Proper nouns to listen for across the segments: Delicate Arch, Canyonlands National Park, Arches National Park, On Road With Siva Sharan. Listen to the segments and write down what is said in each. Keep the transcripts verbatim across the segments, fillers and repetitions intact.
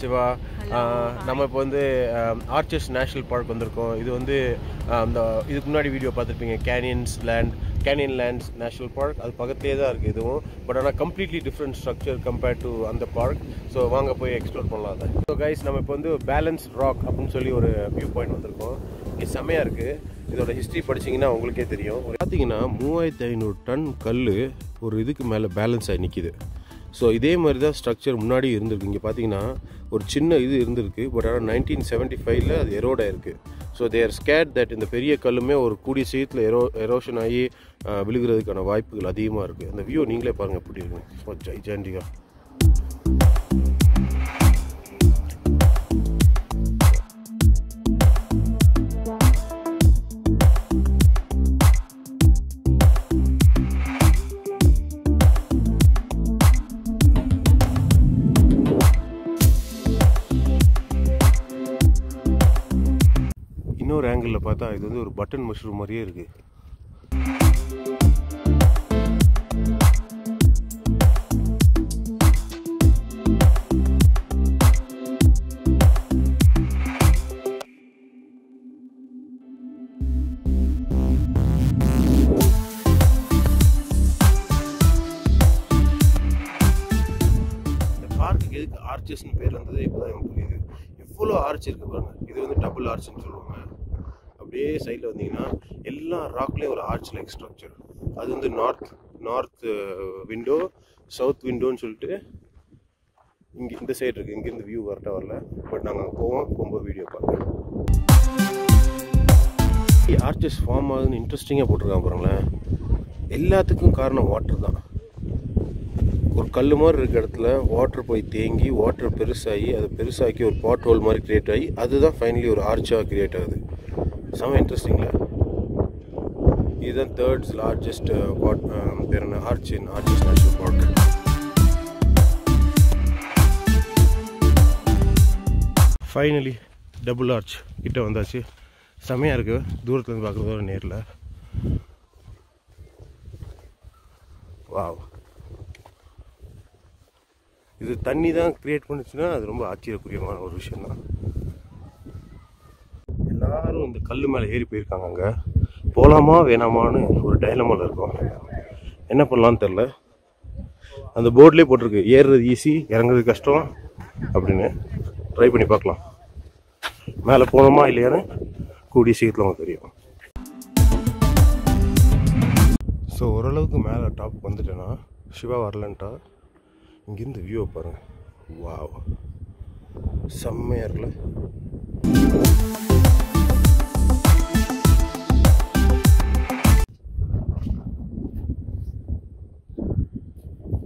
சிவா. நம்ம இப்போ வந்து ஆர்ச்சஸ் நேஷனல் பார்க் வந்திருக்கோம். இது வந்து அந்த இதுக்கு முன்னாடி வீடியோ பார்த்துருப்பீங்க, canyons land Canyonlands National Park, அது பக்கத்துலேயே தான் இருக்குது இதுவும். பட் ஆனால் completely different structure compared to அந்த பார்க். ஸோ வாங்க போய் எக்ஸ்ப்ளோர் பண்ணலாம் அதை. ஸோ கைஸ், நம்ம இப்போ வந்து பேலன்ஸ்ட் ராக் அப்படின்னு சொல்லி ஒரு வியூ பாயிண்ட் வந்திருக்கோம். இங்கே செமையாக இருக்குது. இதோட ஹிஸ்ட்ரி படிச்சிங்கன்னா உங்களுக்கே தெரியும். பார்த்தீங்கன்னா மூவாயிரத்தி ஐநூறு டன் கல் ஒரு இதுக்கு மேலே பேலன்ஸ் ஆகி நிற்கிது. ஸோ இதே மாதிரி தான் ஸ்ட்ரக்சர் முன்னாடி இருந்திருக்கு. இங்கே பார்த்தீங்கன்னா ஒரு சின்ன இது இருந்திருக்கு. பட் ஆனால் நைன்டீன் செவன்ட்டி ஃபைவ்ல அது எரோட் ஆயிருக்கு. ஸோ தேர் ஸ்கேட் தட் இந்த பெரிய கல்லுமே ஒரு கூடிய சீத்தில் எரோ எரோஷன் ஆகி விழுகிறதுக்கான வாய்ப்புகள் அதிகமாக இருக்குது. அந்த வியூ நீங்களே பாருங்கள் எப்படி இருக்குங்க. ஜெய் ஜாண்டிகா. இன்னொரு ஆங்கிளில் பார்த்தா இது வந்து ஒரு பட்டன் மஷ்ரூம் மாதிரியே இருக்குது. இந்த பார்க்கு எதுக்கு ஆர்ச்சஸ்ன்னு பேர் வந்தது இப்போதான் எனக்கு புரியுது. எவ்வளோ ஆர்ச் இருக்குது பாருங்க. இது வந்து டபுள் ஆர்ச்ன்னு சொல்லுவாங்க. அப்படியே சைடில் வந்தீங்கன்னா எல்லா ராக்லேயும் ஒரு ஆர்ச் லைக் ஸ்ட்ரக்சர். அது வந்து நார்த் நார்த் விண்டோ, சவுத் விண்டோன்னு சொல்லிட்டு இங்கே இந்த சைடு இருக்குது. இங்கேருந்து வியூ கரெக்டாக வரல. பட் நாங்கள் போவோம், ரொம்ப வீடியோ பார்க்குறோம். ஆர்ச்சஸ் ஃபார்ம் ஆகுதுன்னு இன்ட்ரெஸ்டிங்காக போட்டிருக்காங்க பாருங்களேன். எல்லாத்துக்கும் காரணம் வாட்டர் தான். ஒரு கல் மாதிரி இருக்கிற இடத்துல வாட்டர் போய் தேங்கி வாட்டர் பெருசாகி அது பெருசாக்கி ஒரு பாட் ஹோல் மாதிரி கிரியேட் ஆகி அதுதான் ஃபைனலி ஒரு ஆர்ச்சாக கிரியேட் ஆகுது. செம்ம இன்ட்ரெஸ்டிங்கில். இதுதான் தேர்ட்ஸ் லார்ஜஸ்ட் வாட் பேர் என்ன arch in arches national park. Finally double arch கிட்ட வந்தாச்சு. செம்மையாக இருக்குது தூரத்துலேருந்து பார்க்குறதோட நேரில். வாவ், இது தண்ணி தான் கிரியேட் பண்ணுச்சுன்னா அது ரொம்ப ஆச்சரியக்குரியமான ஒரு விஷயம் தான். எல்லாரும் இந்த கல் மேலே ஏறி போயிருக்காங்க. அங்கே போகலாமா வேணாமான்னு ஒரு டைலமாவில் இருக்கும். என்ன பண்ணலான்னு தெரில. அந்த போர்ட்லேயே போட்டிருக்கு ஏறுறது ஈஸி இறங்குறது கஷ்டம் அப்படின்னு. ட்ரை பண்ணி பார்க்கலாம். மேலே போகணுமா இல்லையான்னு கூடிய சீக்கிரத்தில் தெரியும். ஸோ ஓரளவுக்கு மேலே டாப் வந்துட்டேன்னா சிவா வரலன்ட்டா இங்கேருந்து வியூவை பாருங்கள். வாவ், செம்மையாக இருக்குல்ல.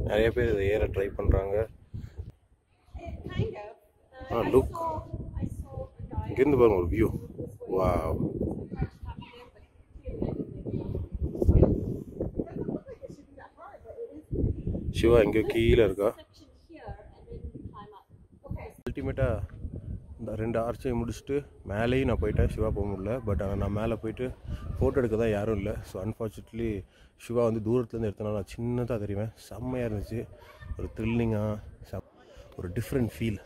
நிறைய பேர் இதை ஏற ட்ரை பண்ணுறாங்க. ஆ லுக், இங்கேருந்து பாருங்க ஒரு வியூ. வாவ், சிவா எங்கேயோ கீழே இருக்கா. அல்டிமேட்டாக இந்த ரெண்டு ஆர்ச்சையும் முடிச்சுட்டு மேலேயும் நான் போயிட்டேன். சிவா போக முடியல. பட் ஆனால் நான் மேலே போயிட்டு ஃபோட்டோ எடுக்க தான் யாரும் இல்லை. ஸோ அன்ஃபார்ச்சுனேட்லி சிவா வந்து தூரத்துலேருந்து எடுத்தனால நான் சின்னதாக தெரியுவேன். செம்மையாக இருந்துச்சு. ஒரு த்ரில்லிங்காக செம் ஒரு டிஃப்ரெண்ட் ஃபீல்,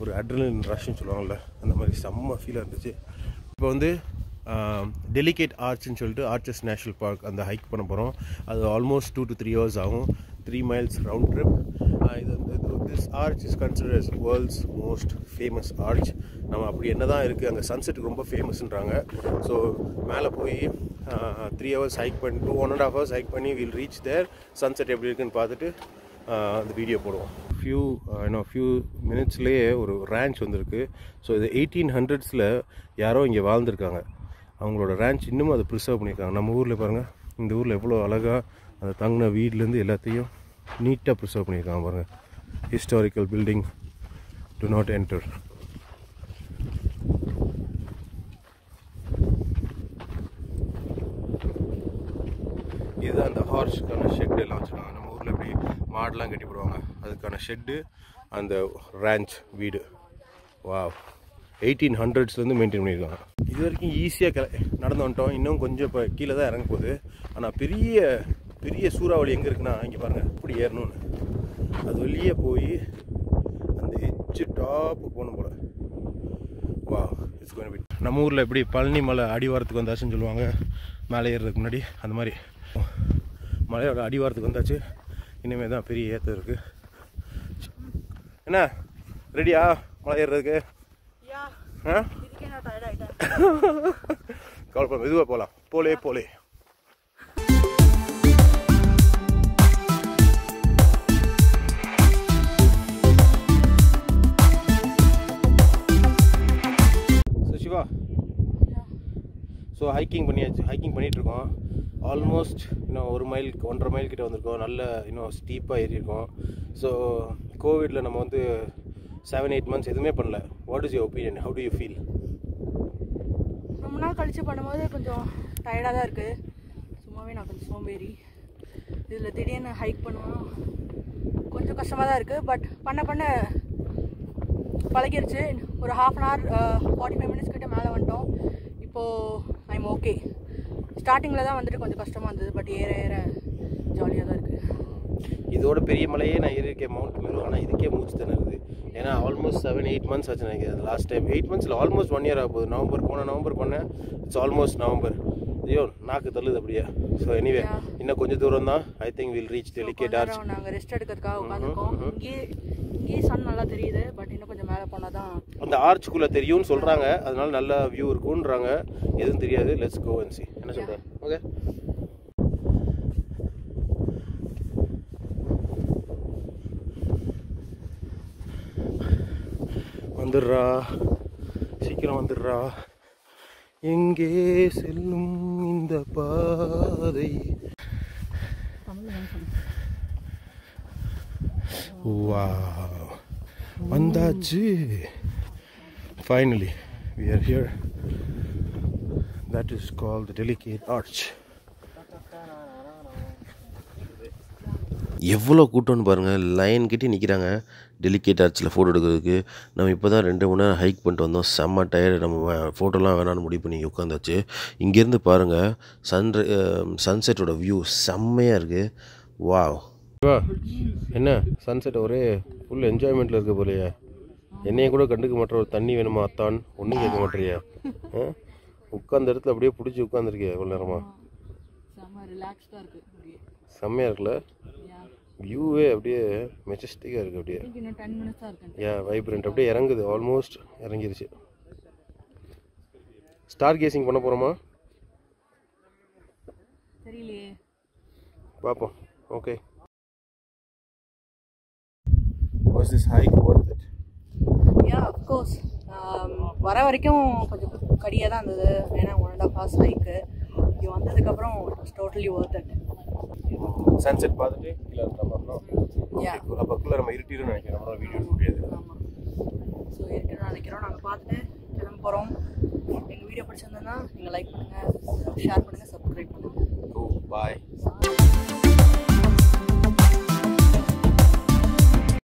ஒரு அட்ரினலின் ரஷ்ன்னு சொல்லுவாங்கள்ல, அந்த மாதிரி செம்ம ஃபீலாக இருந்துச்சு. இப்போ வந்து டெலிகேட் ஆர்ச்ன்னு சொல்லிட்டு ஆர்ச்சஸ் நேஷனல் பார்க் அந்த ஹைக் பண்ண போகிறோம். அது almost two to three hours ஆகும். Three miles round trip. இது this arch is considered as world's most famous arch. நம்ம அப்படி என்ன தான் இருக்குது, அங்கே சன்செட்டுக்கு ரொம்ப ஃபேமஸ்ன்றாங்க. ஸோ மேலே போய் த்ரீ ஹவர்ஸ் ஹைக் பண்ணி two one and half hours hike பண்ணி வில் ரீச் தேர். சன்செட் எப்படி இருக்குன்னு பார்த்துட்டு அந்த வீடியோ போடுவோம். ஃபியூ இன்னும் ஃபியூ மினிட்ஸ்லேயே ஒரு ரேஞ்ச் வந்திருக்கு. ஸோ இது எயிட்டீன் ஹண்ட்ரட்ஸில் யாரோ இங்கே வாழ்ந்துருக்காங்க. அவங்களோட ரேஞ்ச் இன்னமும் அதை ப்ரிசர்வ் பண்ணியிருக்காங்க. நம்ம ஊரில் பாருங்கள், இந்த ஊரில் எவ்வளோ அழகாக அந்த தங்கின வீட்லேருந்து எல்லாத்தையும் நீட்டாக ப்ரிசர்வ் பண்ணியிருக்காங்க பாருங்கள். Historical building, do not enter. இதுதான் அந்த ஹார்ஸ்க்கான ஷெட்டு எல்லாம் வச்சுருக்காங்க. நம்ம ஊரில் எப்படி மாடெலாம் கட்டி போடுவாங்க அதுக்கான ஷெட்டு, அந்த ரேஞ்ச் வீடு. வா, எயிட்டீன் ஹண்ட்ரட்ஸ்லேருந்து மெயின்டைன் பண்ணியிருக்காங்க. இது வரைக்கும் ஈஸியாக கிள நடந்து வந்துட்டோம். இன்னும் கொஞ்சம் இப்போ கீழே தான் இறங்க போகுது. ஆனால் பெரிய பெரிய சூறாவளி எங்கே இருக்குன்னா இங்கே பாருங்கள். இப்படி ஏறணும்னு அது வெளியே போய் அந்த எட்ஜ் முடிச்சு டாப்பு போகணும் போல். வா, இட்ஸ் கோயிங் டு பி. நம்ம ஊரில் எப்படி பழனி மலை அடிவாரத்துக்கு வந்தாச்சுன்னு சொல்லுவாங்க, மேலே ஏறுறதுக்கு முன்னாடி அந்த மாதிரி மலையோட அடிவாரத்துக்கு வந்தாச்சு. இனிமேல் தான் பெரிய ஏற்றம் இருக்குது. என்ன ரெடியா மலை ஏறுறதுக்கு? கவலைப்பட மெதுவாக போகலாம், போலே போலே. சிவா, ஸோ ஹைக்கிங் பண்ணியாச்சு. ஹைக்கிங் பண்ணிகிட்ருக்கோம். ஆல்மோஸ்ட் இன்னும் ஒரு மைல் ஒன்றரை மைல் கிட்டே வந்திருக்கோம். நல்ல இன்னும் ஸ்டீப்பாக ஏறியிருக்கோம். ஸோ கோவிடில் நம்ம வந்து செவன் எயிட் மந்த்ஸ் எதுவுமே பண்ணல. What is your opinion? How do you feel? ரொம்ப நாள் கழிச்சு பண்ணும்போது கொஞ்சம் டயர்டாக தான் இருக்குது. சும்மாவே நான் கொஞ்சம் சோம்பேறி. இதில் திடீர்னு ஹைக் பண்ணுவோம், கொஞ்சம் கஷ்டமாக தான் இருக்குது. பட் பண்ண பண்ண பழகிடுச்சு. ஒரு half an hour forty five minutes கிட்டே மேலே வந்துட்டோம். இப்போது ஐம் ஓகே. ஸ்டார்டிங்கில் தான் வந்துட்டு கொஞ்சம் கஷ்டமாக இருந்தது, பட் ஏற ஏற ஜாலியாக தான் இருக்குது. இதோட பெரிய மலையே நான் ஏறியிருக்கேன், மவுண்ட் மேலும். ஆனால் இதுக்கே மூச்சு திணறுது. ஏன்னா ஆல்மோஸ்ட் செவன் எயிட் மந்த்ஸ் ஆச்சு நினைக்கிறேன். அது லாஸ்ட் டைம் எயிட் மந்த்ஸில் ஆல்மோஸ்ட் ஒன் இயர் ஆக போகுது. நவம்பர் போன நவம்பர் பண்ணேன். It's almost November. ஐயோ நாக்கு தள்ளுது அப்படியே. ஸோ எனிவே இன்னும் கொஞ்சம் தூரம் தான். I think will reach delicate arch. நாங்கள் ரெஸ்ட் எடுக்கிறதுக்காக உட்காந்துருக்கோம். இங்கேயே இங்கேயே சன் நல்லா தெரியுது, பட் இன்னும் கொஞ்சம் மேலே போனால் தான் அந்த ஆர்ச்சுக்குள்ளே தெரியும்னு சொல்கிறாங்க. அதனால நல்லா வியூ இருக்குன்றாங்க. எதுவும் தெரியாது. Let's go and see. என்ன சொல்கிறேன்? ஓகே. வந்துடுறா, சீக்கிரம் வந்துடுறா. எங்கே செல்லும் இந்த பாதை? வாவ், வந்தாச்சு. Finally we are here. That is called the Delicate Arch. எவ்வளோ கூட்டம்னு பாருங்கள். லைன்கிட்டே நிற்கிறாங்க டெலிகேட் ஆர்ச்சில் ஃபோட்டோ எடுக்கிறதுக்கு. நம்ம இப்போ தான் ரெண்டு மணி நேரம் ஹைக் பண்ணிட்டு வந்தோம். செம்ம டயர்டு. நம்ம ஃபோட்டோலாம் வேணான்னு முடிவு பண்ணி உட்காந்தாச்சு. இங்கேருந்து பாருங்கள் சன் சன்செட்டோட வியூ செம்மையாக இருக்குது. வாவ், என்ன சன்செட் ஒரே ஃபுல் என்ஜாய்மெண்ட்டில் இருக்குது போலையே. என்னையும் கூட கண்டுக்க மாட்டேற. ஒரு தண்ணி வேணுமா அத்தான் ஒன்றும் கேட்க மாட்டேறியா? உட்காந்த இடத்துல அப்படியே பிடிச்சி உட்காந்துருக்கியா எவ்வளோ நேரமா? செம்மையாக இருக்குல்ல வியூவே. அப்படியே மெஜஸ்டிக்காக இருக்குது. அப்படியே யா வைப்ரண்ட். அப்படியே இறங்குது. ஆல்மோஸ்ட் இறங்கிருச்சு. ஸ்டார் கேசிங் பண்ண போகிறோமா? தெரியலையே, பார்ப்போம். Okay, was this hike worth it? Yeah, of course. வர வரைக்கும் கொஞ்சம் கடியாக தான் இருந்தது. ஏன்னா one and half hours hike. இங்கே வந்ததுக்கப்புறம் டோட்டலி worth it. சன்செட் பார்த்துட்டு கீழே இருக்கலாம். அப்போ கீழே நம்ம இருட்டிடும் நினைக்கிறோம். நம்ம வீடியோ முடியாது. ஆமாம், ஸோ இருட்டிடும் நினைக்கிறோம். நாங்கள் பார்த்துட்டு கிளம்ப போகிறோம். எங்கள் வீடியோ பிடிச்சிருந்தோன்னா நீங்கள் லைக் பண்ணுங்கள், ஷேர் பண்ணுங்கள், சப்ஸ்கிரைப் பண்ணுங்கள். ஓ பாய்.